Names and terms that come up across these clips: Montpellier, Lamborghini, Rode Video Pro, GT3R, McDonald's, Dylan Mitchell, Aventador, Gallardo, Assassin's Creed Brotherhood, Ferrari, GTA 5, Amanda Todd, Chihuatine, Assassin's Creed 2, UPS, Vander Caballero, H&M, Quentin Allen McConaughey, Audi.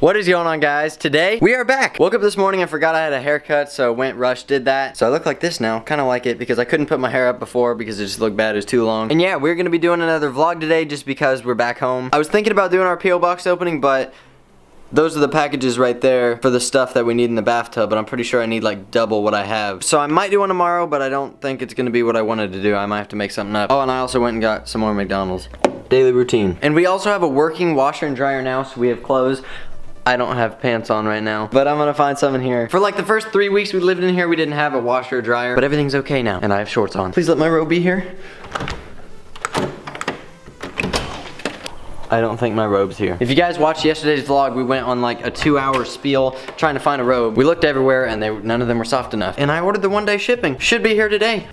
What is going on, guys? Today we are back. Woke up this morning and forgot I had a haircut, so went rush, did that. So I look like this now, kind of like it, because I couldn't put my hair up before because it just looked bad, it was too long. And yeah, we're gonna be doing another vlog today just because we're back home. I was thinking about doing our P.O. box opening, but those are the packages right there for the stuff that we need in the bathtub, but I'm pretty sure I need like double what I have. So I might do one tomorrow, but I don't think it's gonna be what I wanted to do. I might have to make something up. Oh, and I also went and got some more McDonald's. Daily routine. And we also have a working washer and dryer now, so we have clothes. I don't have pants on right now, but I'm gonna find some in here. For like the first 3 weeks we lived in here, we didn't have a washer or dryer, but everything's okay now, and I have shorts on. Please let my robe be here. I don't think my robe's here. If you guys watched yesterday's vlog, we went on like a 2-hour spiel trying to find a robe. We looked everywhere, and none of them were soft enough. And I ordered the one-day shipping. Should be here today.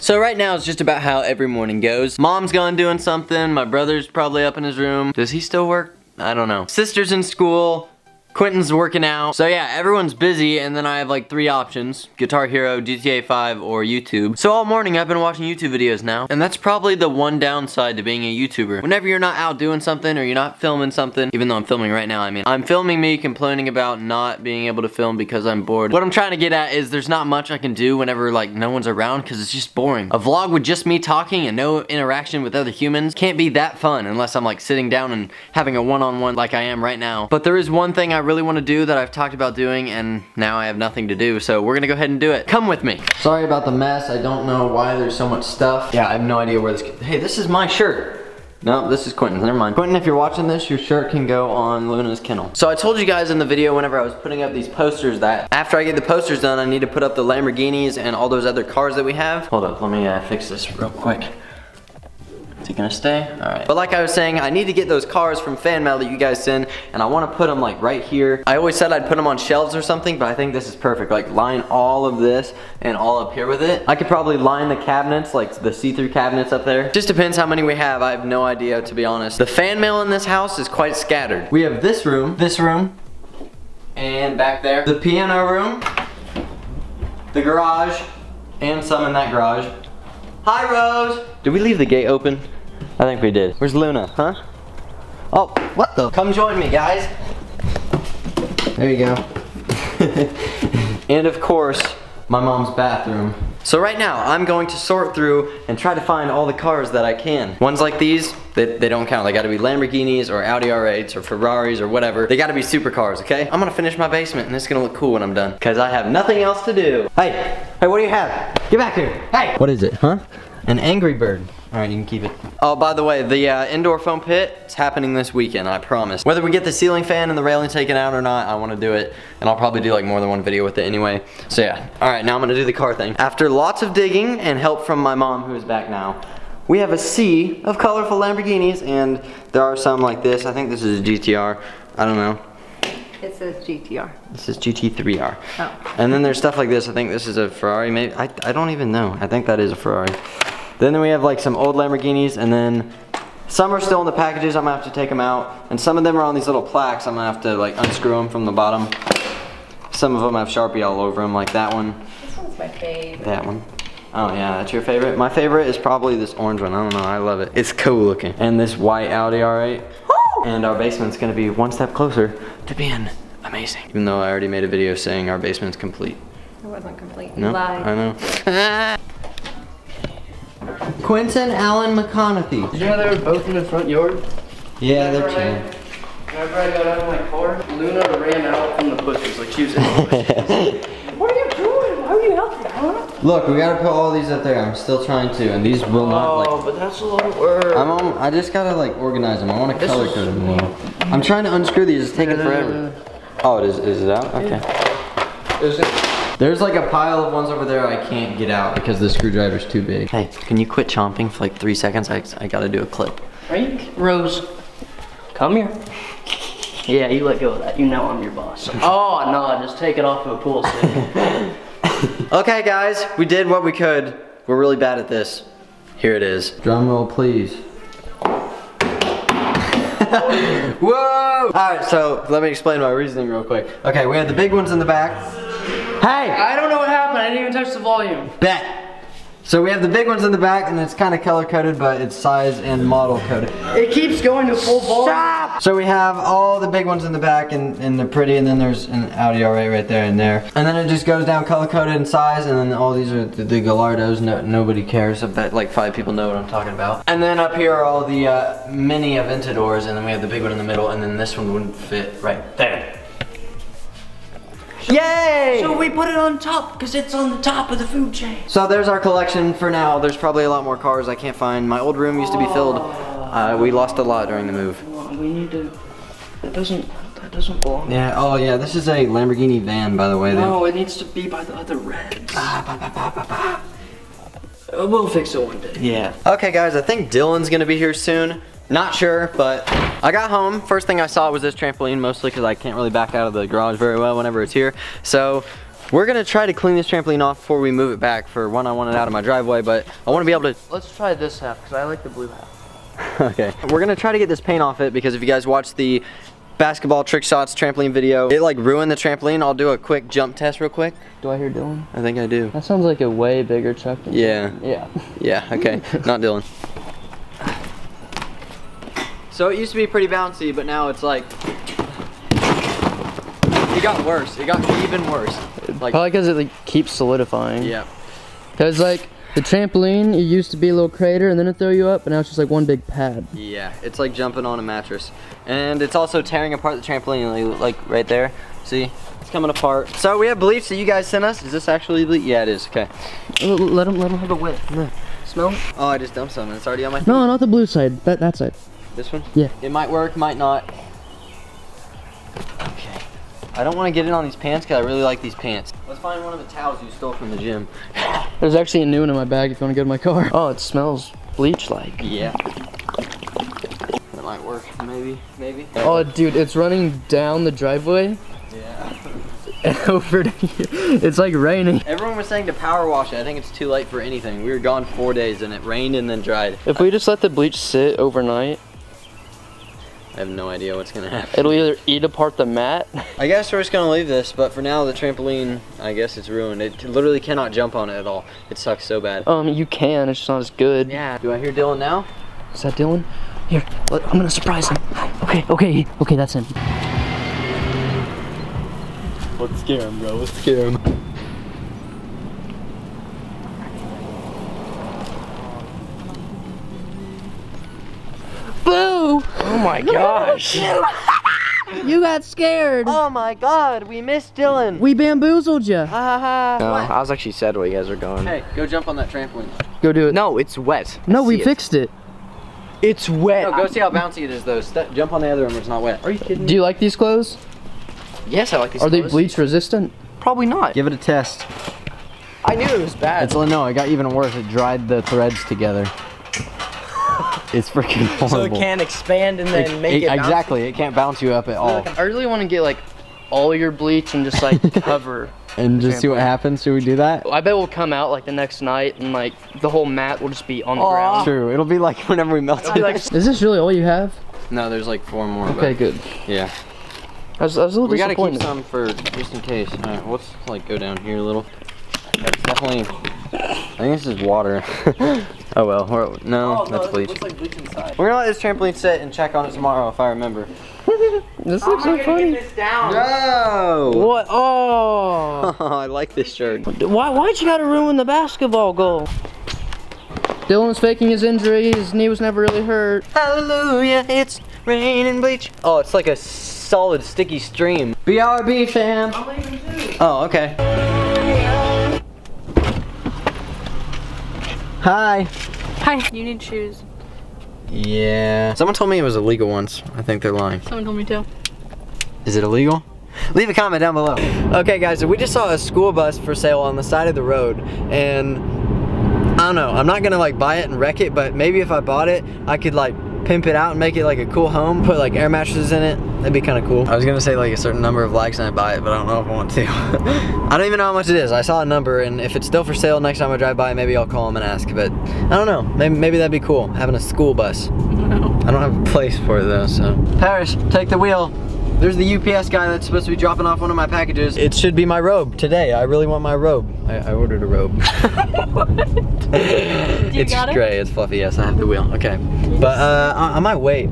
So right now it's just about how every morning goes. Mom's gone doing something. My brother's probably up in his room. Does he still work? I don't know. Sister's in school. Quentin's working out. So yeah, everyone's busy, and then I have like 3 options. Guitar Hero, GTA 5, or YouTube. So all morning I've been watching YouTube videos now, and that's probably the one downside to being a YouTuber. Whenever you're not out doing something or you're not filming something, even though I'm filming right now, I mean, I'm filming me complaining about not being able to film because I'm bored. What I'm trying to get at is there's not much I can do whenever like no one's around because it's just boring. A vlog with just me talking and no interaction with other humans can't be that fun unless I'm like sitting down and having a one-on-one like I am right now. But there is one thing I really want to do that I've talked about doing, and now I have nothing to do, so we're gonna go ahead and do it. Come with me. Sorry about the mess. I don't know why there's so much stuff. Yeah, I have no idea where this... Hey, this is my shirt. No, this is Quentin's. Never mind. Quentin, if you're watching this, your shirt can go on Luna's kennel. So I told you guys in the video whenever I was putting up these posters that after I get the posters done, I need to put up the Lamborghinis and all those other cars that we have. Hold up, let me fix this real quick. Is he gonna stay? Alright. But like I was saying, I need to get those cars from fan mail that you guys send, and I want to put them like right here. I always said I'd put them on shelves or something, but I think this is perfect. Like line all of this and all up here with it. I could probably line the cabinets, like the see-through cabinets up there. Just depends how many we have. I have no idea, to be honest. The fan mail in this house is quite scattered. We have this room, and back there. The piano room, the garage, and some in that garage. Hi, Rose! Did we leave the gate open? I think we did. Where's Luna, huh? Oh, what the? Come join me, guys. There you go. And of course, my mom's bathroom. So right now, I'm going to sort through and try to find all the cars that I can. Ones like these, they don't count. They gotta be Lamborghinis or Audi R8s or Ferraris or whatever. They gotta be supercars, okay? I'm gonna finish my basement and it's gonna look cool when I'm done. Cause I have nothing else to do. Hey, what do you have? Get back here, hey! What is it, huh? An Angry Bird. All right, you can keep it. Oh, by the way, the indoor foam pit is happening this weekend, I promise. Whether we get the ceiling fan and the railing taken out or not, I want to do it, and I'll probably do like more than one video with it anyway. So yeah. All right, now I'm gonna do the car thing. After lots of digging and help from my mom, who is back now, we have a sea of colorful Lamborghinis, and there are some like this. I think this is a GTR. I don't know. It says GTR. This is GT3R. Oh. And then there's stuff like this. I think this is a Ferrari, maybe. I don't even know. I think that is a Ferrari. Then we have like some old Lamborghinis, and then some are still in the packages. I'm gonna have to take them out. And some of them are on these little plaques. I'm gonna have to like unscrew them from the bottom. Some of them have Sharpie all over them, like that one. This one's my favorite. That one. Oh yeah, that's your favorite? My favorite is probably this orange one. I don't know, I love it. It's cool looking. And this white Audi R8. And our basement's gonna be one step closer to being amazing. Even though I already made a video saying our basement's complete. It wasn't complete. No, lied. I know. Quentin Allen McConaughey. Did you know they were both in the front yard? Yeah, they're two. Whenever I got out of my car, Luna ran out from the bushes, like she was in the bushes. What are you doing? Why are you out there, huh? Look, we gotta put all these up there. I'm still trying to, and these will not like... Oh, but that's a lot of work. I just gotta like organize them. I wanna color code them a little. I'm trying to unscrew these. It's taking forever. Oh, is it out? Okay. There's like a pile of ones over there I can't get out because the screwdriver's too big. Hey, can you quit chomping for like 3 seconds? I gotta do a clip. Rose, come here. Yeah, you let go of that. You know I'm your boss. Oh, no, just take it off of a pool stick. Okay, guys, we did what we could. We're really bad at this. Here it is. Drum roll, please. Whoa! All right, so let me explain my reasoning real quick. Okay, we had the big ones in the back. Hey! I don't know what happened. I didn't even touch the volume. Bet. So we have the big ones in the back, and it's kind of color-coded, but it's size and model-coded. It keeps going to full ball. Stop! So we have all the big ones in the back, and they're pretty, and then there's an Audi R8 right there and there. And then it just goes down color-coded in size, and then all these are the Gallardos. No, nobody cares. I bet like 5 people know what I'm talking about. And then up here are all the mini Aventadors, and then we have the big one in the middle, and then this one wouldn't fit right there. Yay! So we put it on top because it's on the top of the food chain. So there's our collection for now. There's probably a lot more cars I can't find. My old room used to be filled. We lost a lot during the move. We need to... That doesn't belong. Yeah, oh yeah, this is a Lamborghini van, by the way. No, it needs to be by the other reds. We'll fix it one day. Yeah. Okay guys, I think Dylan's gonna be here soon. Not sure, but I got home. First thing I saw was this trampoline, mostly because I can't really back out of the garage very well whenever it's here. So we're gonna try to clean this trampoline off before we move it back. For one, I want it out of my driveway, but I wanna be able to... Let's try this half, because I like the blue half. Okay. We're gonna try to get this paint off it, because if you guys watch the basketball trick shots trampoline video, it like ruined the trampoline. I'll do a quick jump test real quick. Do I hear Dylan? I think I do. That sounds like a way bigger truck than Dylan. Yeah. Yeah. Yeah, okay, not Dylan. So it used to be pretty bouncy, but now it's like, it got worse. It got even worse. Like, probably because it like keeps solidifying. Yeah. Because like the trampoline, it used to be a little crater and then it throw you up, and now it's just like one big pad. Yeah, it's like jumping on a mattress. And it's also tearing apart the trampoline, like right there. See, it's coming apart. So we have bleach that you guys sent us. Is this actually bleach? Yeah, it is, okay. Let him have a whiff. Smell? Oh, I just dumped some and it's already on my feet. No, not the blue side, that side. This one? Yeah. It might work, might not. Okay. I don't want to get it on these pants because I really like these pants. Let's find one of the towels you stole from the gym. There's actually a new one in my bag if you want to go to my car. Oh, it smells bleach-like. Yeah. That might work, maybe. Oh, dude, it's running down the driveway. Yeah. Over to you. It's like raining. Everyone was saying to power wash it. I think it's too late for anything. We were gone 4 days and it rained and then dried. If we just let the bleach sit overnight, I have no idea what's gonna happen. It'll either eat apart the mat. I guess we're just gonna leave this, but for now the trampoline, I guess it's ruined. It literally cannot jump on it at all. It sucks so bad. You can, it's just not as good. Yeah. Do I hear Dylan now? Is that Dylan? Here, I'm gonna surprise him. Okay, that's him. Let's scare him, bro, let's scare him. Boo! Oh my gosh. You got scared. Oh my god, we missed Dylan. We bamboozled you. No, I was actually sad where you guys are going. Hey, go jump on that trampoline. Go do it. No, it's wet. No, we fixed it. It's wet. No, go see how bouncy it is though. Jump on the other one where it's not wet. Are you kidding me? Do you like these clothes? Yes, I like these clothes. Are they bleach resistant? Probably not. Give it a test. I knew it was bad. No, it got even worse. It dried the threads together. It's freaking horrible. So it can't expand and then make it bouncy. Exactly, it can't bounce you up at all. I really want to get like all your bleach and just like cover. And just see what happens. Should we do that? I bet we'll come out like the next night and like the whole mat will just be on the ground. True, it'll be like whenever we melt it. Like, is this really all you have? No, there's like 4 more. Okay, good. Yeah. I was a little disappointed. We gotta keep some for just in case. Alright, let's like go down here a little. It's definitely, I think this is water. Oh well, no, that's bleach. Looks like bleach inside. We're gonna let this trampoline sit and check on it tomorrow if I remember. This looks so funny. Get this down. No! What? Oh! I like this shirt. Why'd you gotta ruin the basketball goal? Dylan's faking his injury. His knee was never really hurt. Hallelujah, it's raining bleach. Oh, it's like a solid sticky stream. BRB fam. I'm leaving too. Oh, okay. Hi. Hi. You need shoes. Yeah. Someone told me it was illegal once. I think they're lying. Someone told me too. Is it illegal? Leave a comment down below. Okay guys, so we just saw a school bus for sale on the side of the road, and I don't know, I'm not gonna like buy it and wreck it, but maybe if I bought it, I could like pimp it out and make it like a cool home, put like air mattresses in it. That'd be kind of cool. I was gonna say like a certain number of likes and I buy it, but I don't know if I want to. I don't even know how much it is. I saw a number, and if it's still for sale next time I drive by, maybe I'll call them and ask, but I don't know. Maybe that'd be cool, having a school bus. No. I don't have a place for it though, so. Parrish, take the wheel. There's the UPS guy that's supposed to be dropping off one of my packages. It should be my robe today. I really want my robe. I ordered a robe. What? It's grey, it's fluffy, yes, I have the wheel. Okay, but I might wait.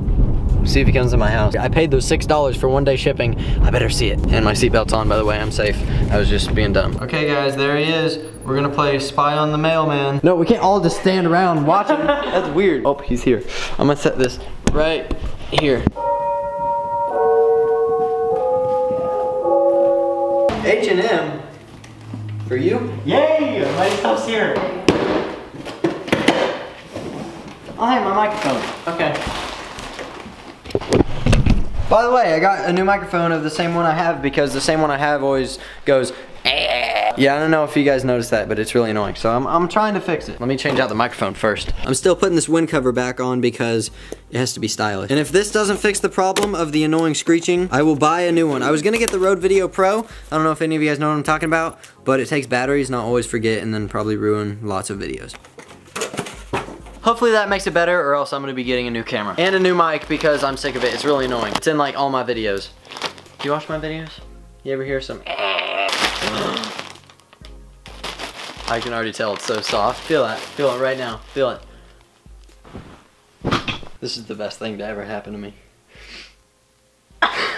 See if he comes to my house. I paid those $6 for one-day shipping. I better see it. And my seatbelt's on, by the way. I'm safe. I was just being dumb. Okay, guys, there he is. We're gonna play Spy on the Mailman. No, we can't all just stand around watching. That's weird. Oh, he's here. I'm gonna set this right here. H&M for you. Yay! My stuff's here. I'll hang my microphone. Okay. By the way, I got a new microphone of the same one I have because the same one I have always goes aah. Yeah, I don't know if you guys noticed that, but it's really annoying. So I'm trying to fix it. Let me change out the microphone first. I'm still putting this wind cover back on because it has to be stylish. And if this doesn't fix the problem of the annoying screeching, I will buy a new one. I was gonna get the Rode Video Pro. I don't know if any of you guys know what I'm talking about, but it takes batteries and I'll always forget and then probably ruin lots of videos. Hopefully that makes it better, or else I'm gonna be getting a new camera. And a new mic, because I'm sick of it. It's really annoying. It's in like all my videos. Do you watch my videos? You ever hear some I can already tell it's so soft. Feel that, feel it right now, feel it. This is the best thing to ever happen to me.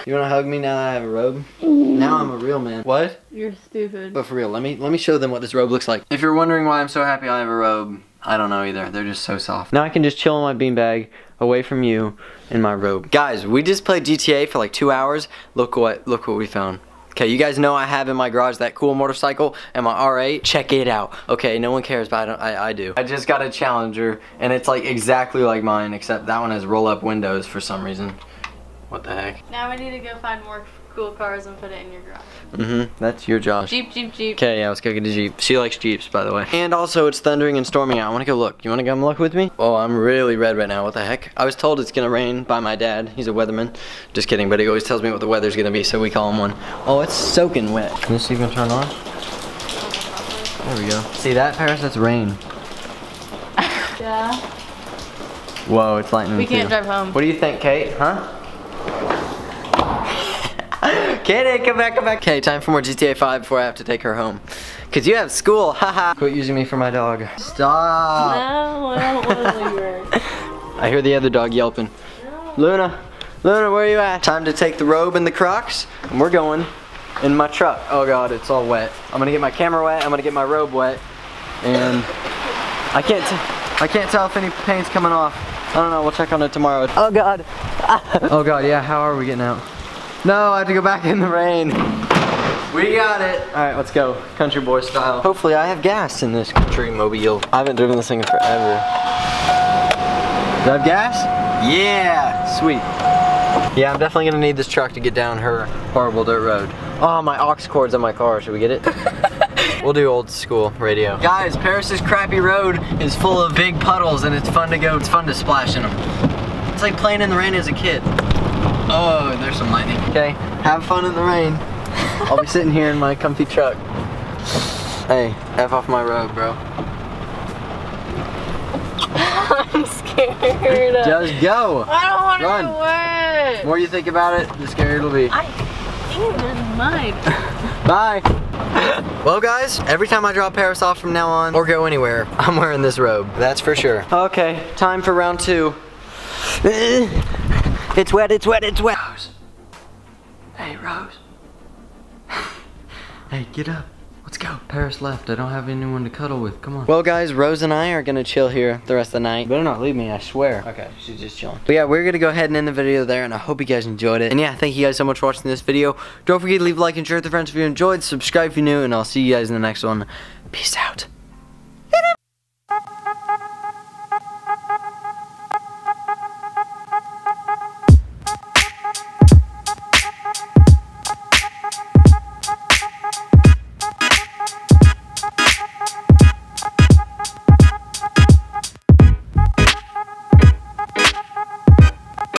You wanna hug me now that I have a robe? Now I'm a real man. What? You're stupid. But for real, let me show them what this robe looks like. If you're wondering why I'm so happy I have a robe, I don't know either. They're just so soft. Now I can just chill in my beanbag, away from you, in my robe. Guys, we just played GTA for like 2 hours. Look what we found. Okay, you guys know I have in my garage that cool motorcycle and my R8. Check it out. Okay, no one cares, but I do. I just got a Challenger, and it's like exactly like mine, except that one has roll-up windows for some reason. What the heck? Now we need to go find more cool cars and put it in your garage. Mm-hmm, that's your job. Jeep, Jeep, Jeep. Okay, yeah, let's go get a Jeep. She likes Jeeps, by the way. And also, it's thundering and storming out. I wanna go look. You wanna come look with me? Oh, I'm really red right now, what the heck? I was told it's gonna rain by my dad. He's a weatherman. Just kidding, but he always tells me what the weather's gonna be, so we call him one. Oh, it's soaking wet. Can this even turn on? There we go. See that, Paris? That's rain. Yeah. Whoa, it's lightning too. We can't drive home. What do you think, Kate, huh? Katie, come back, come back. Okay, time for more GTA 5 before I have to take her home. Cause you have school, haha. Quit using me for my dog. Stop. No, I don't want to leave her. I hear the other dog yelping. No. Luna, Luna, where are you at? Time to take the robe and the Crocs, and we're going in my truck. Oh God, it's all wet. I'm gonna get my camera wet, I'm gonna get my robe wet, and I can't tell if any paint's coming off. I don't know, we'll check on it tomorrow. Oh God. Oh God, yeah, how are we getting out? No, I have to go back in the rain. We got it. All right, let's go. Country boy style. Hopefully I have gas in this country mobile. I haven't driven this thing in forever. Do I have gas? Yeah, sweet. Yeah, I'm definitely gonna need this truck to get down her horrible dirt road. Oh, my aux cord's in my car. Should we get it? We'll do old school radio. Guys, Paris's crappy road is full of big puddles and it's fun to splash in them. It's like playing in the rain as a kid. Oh, there's some lightning. Okay, have fun in the rain. I'll be sitting here in my comfy truck. Hey, F off my road, bro. I'm scared. Just go. I don't want to go away. The more you think about it, the scarier it'll be. I think there's mine. Bye. Well guys, every time I drop Paris off from now on, or go anywhere, I'm wearing this robe. That's for sure. Okay, time for round two. It's wet, it's wet, it's wet. Rose. Hey, Rose. Hey, get up. Let's go. Paris left. I don't have anyone to cuddle with. Come on. Well, guys, Rose and I are going to chill here the rest of the night. You better not leave me, I swear. Okay, she's just chilling. But yeah, we're going to go ahead and end the video there, and I hope you guys enjoyed it. And yeah, thank you guys so much for watching this video. Don't forget to leave a like and share with your friends if you enjoyed. Subscribe if you're new, and I'll see you guys in the next one. Peace out.